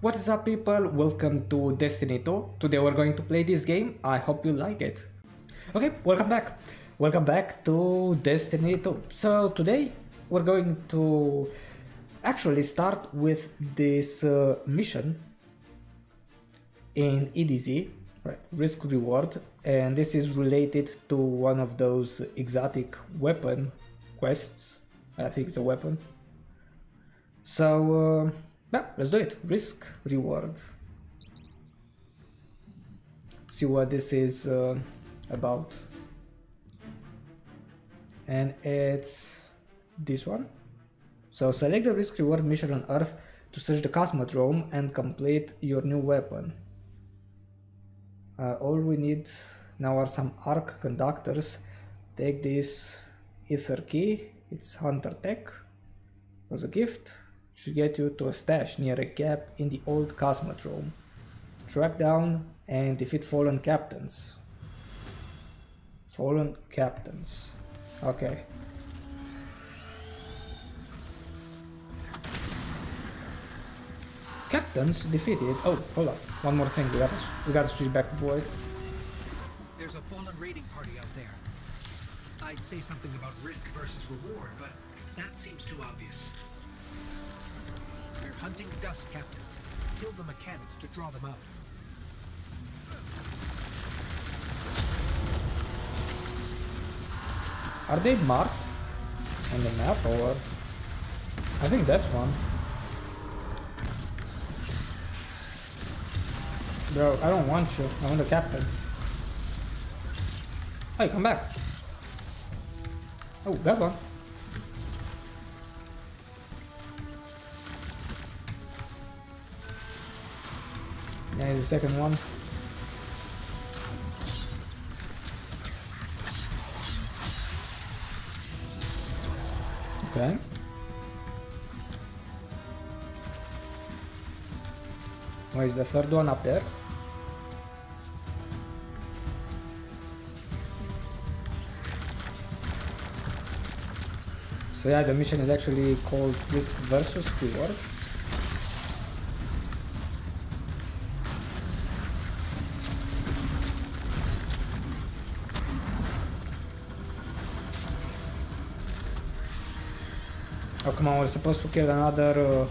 What is up, people? Welcome to Destiny 2. Today we're going to play this game. I hope you like it. Okay, welcome back. Welcome back to Destiny 2. So today we're going to actually start with this mission in EDZ, right? Risk-Reward, and this is related to one of those exotic weapon quests. I think it's a weapon. So yeah, let's do it. Risk-Reward. See what this is about. And it's this one. So select the risk-reward mission on Earth to search the Cosmodrome and complete your new weapon. All we need now are some arc conductors. Take this Ether key. It's Hunter Tech. Was a gift. Should get you to a stash near a gap in the old Cosmodrome. Track down and defeat Fallen Captains. Fallen Captains. Okay. Captains defeated. Oh, hold on. One more thing. We gotta switch back to Void. There's a fallen raiding party out there. I'd say something about risk versus reward, but that seems too obvious. They're hunting dust captains. Kill the mechanics to draw them out. Are they marked on the map or what? I think that's one. Bro, I don't want you. I want the captain. Hey, come back. Oh, that one. Yeah, the second one. Okay. Why is the third one up there? So yeah, the mission is actually called Risk versus Reward. Oh, come on, we're supposed to kill another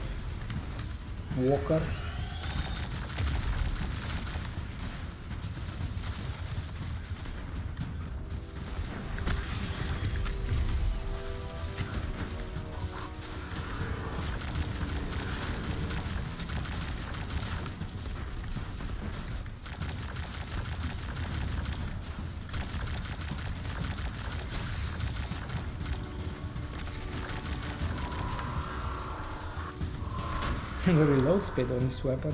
walker. The reload speed on this weapon.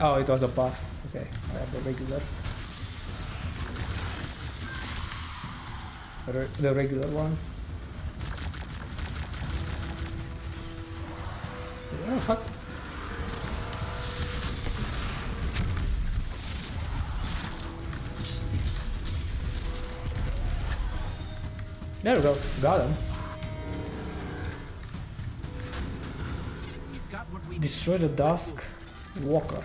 Oh, it was a buff. Okay, I have the regular. The regular one. Oh, fuck. There we go. Got him. Destroy the Dusk Walker.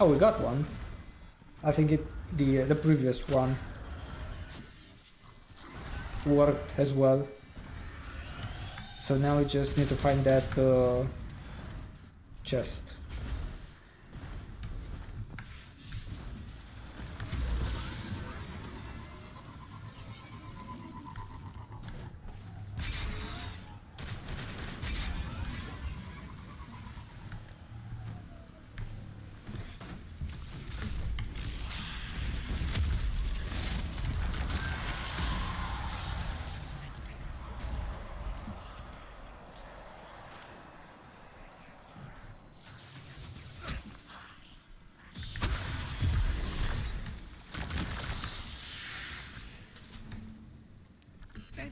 Oh, we got one. I think it the previous one worked as well. So now we just need to find that chest.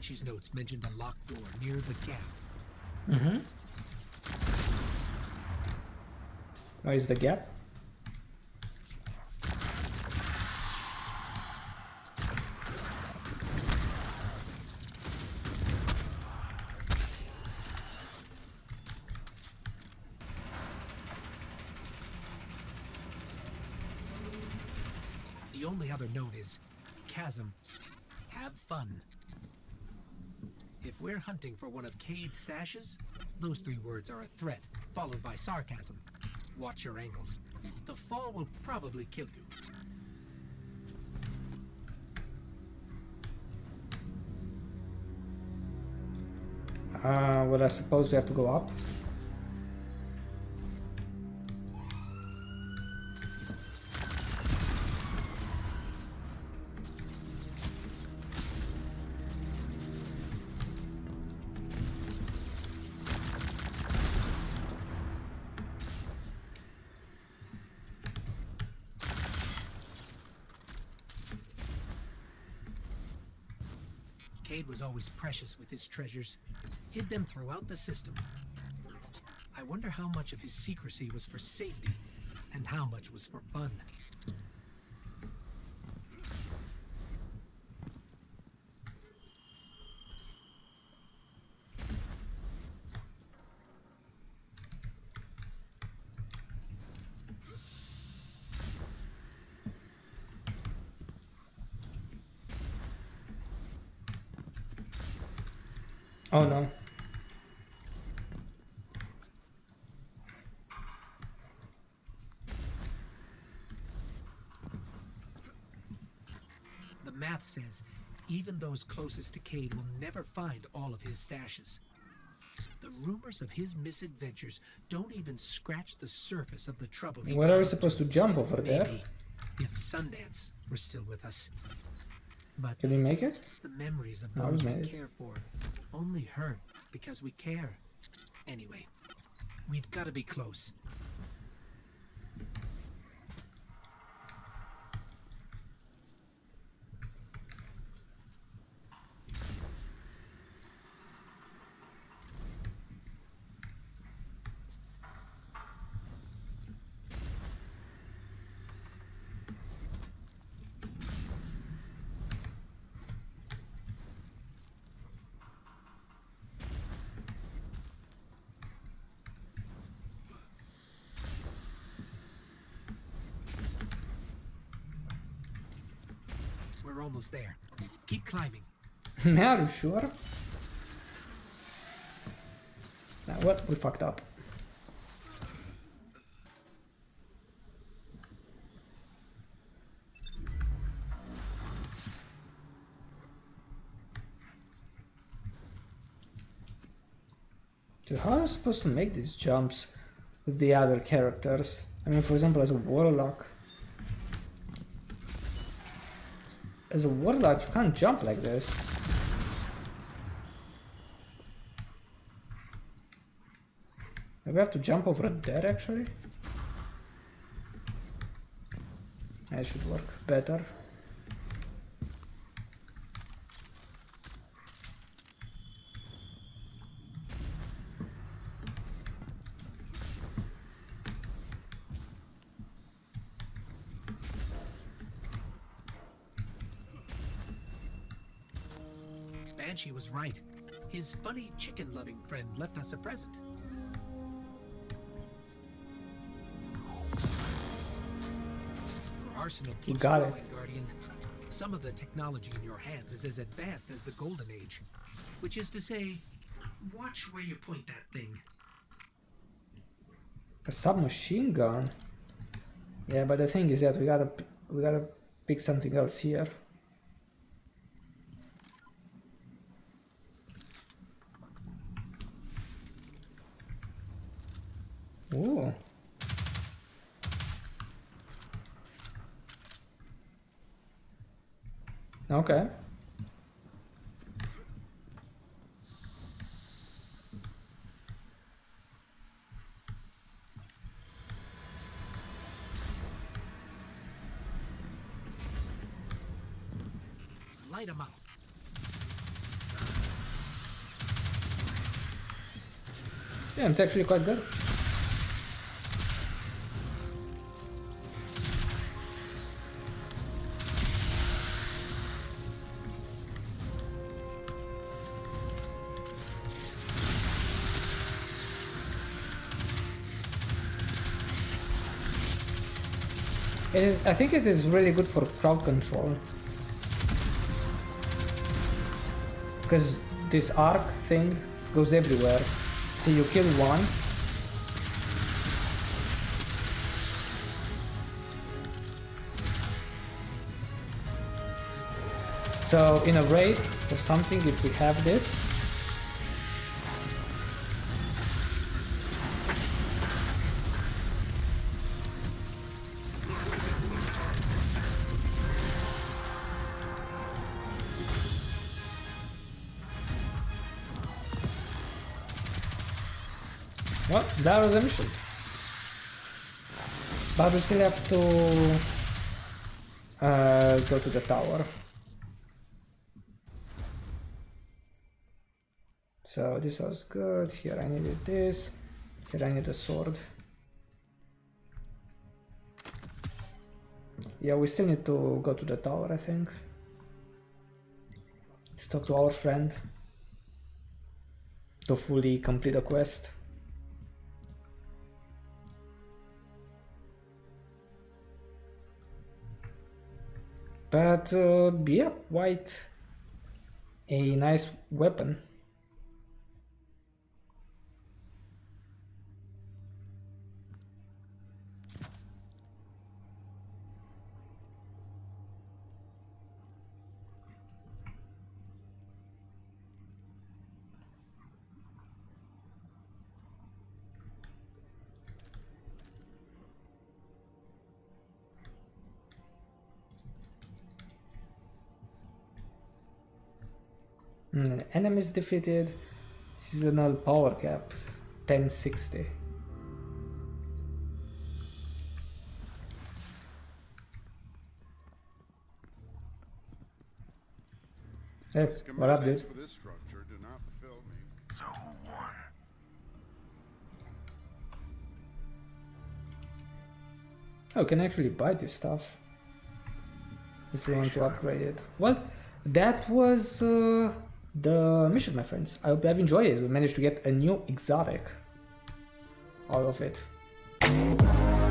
She's notes mentioned a locked door near the gap. Mm-hmm. Where is the gap? The only other note is, Chasm, have fun. If we're hunting for one of Cayde's stashes, those three words are a threat, followed by sarcasm. Watch your ankles. The fall will probably kill you. Well, I suppose we have to go up. Cayde was always precious with his treasures. Hid them throughout the system. I wonder how much of his secrecy was for safety, and how much was for fun. Oh no. The math says even those closest to Cayde will never find all of his stashes. The rumors of his misadventures don't even scratch the surface of the trouble. What are we supposed to jump over there? Maybe if Sundance were still with us. But can we make it? The memories of those we care for only hurt because we care. Anyway, we've got to be close. Almost there. Keep climbing. Are you sure? Now what? We fucked up. Dude, how are you supposed to make these jumps with the other characters? I mean, for example, as a warlock. As a warlock, you can't jump like this. Maybe I have to jump over there, actually. That should work better. She was right. His funny chicken-loving friend left us a present. Your arsenal keeps growing, Guardian. Some of the technology in your hands is as advanced as the Golden Age. Which is to say, watch where you point that thing. A submachine gun? Yeah, but the thing is that we gotta pick something else here. Ooh. Okay. Light 'em up. Yeah, it's actually quite good. It is, I think it is really good for crowd control. Because this arc thing goes everywhere. So you kill one. So in a raid or something, if we have this, well, that was a mission. But we still have to go to the tower. So this was good. Here I needed this. Here I need a sword. Yeah, we still need to go to the tower, I think. To talk to our friend. To fully complete the quest. But yeah, quite a nice weapon. Enemies defeated, seasonal power cap, 1060. Hey, what up, dude? Oh, you can actually buy this stuff if you want to upgrade it. Well, that was... the mission, my friends. I hope you have enjoyed it. We managed to get a new exotic out of it.